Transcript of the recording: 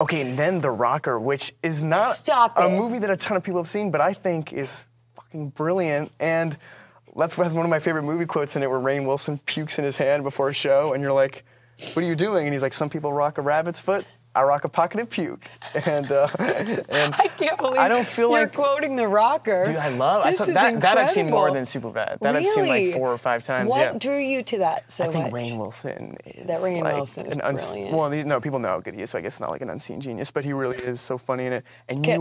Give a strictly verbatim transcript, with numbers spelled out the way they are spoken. Okay, and then The Rocker, which is not Stop a it. movie that a ton of people have seen, but I think is fucking brilliant. And that's what has one of my favorite movie quotes in it, where Rainn Wilson pukes in his hand before a show, and you're like, what are you doing? And he's like, some people rock a rabbit's foot, I rock a pocket of puke. And, uh, and I can't believe I don't feel you're like, quoting The Rocker. Dude, I love it. This I saw, is that, incredible. That I've seen more than Superbad. That really? I've seen like four or five times. What yeah. drew you to that so much? I think much? Rainn Wilson is That Rainn like Wilson is brilliant. Well, no, people know how good he is, so I guess it's not like an unseen genius, but he really is so funny in it. And you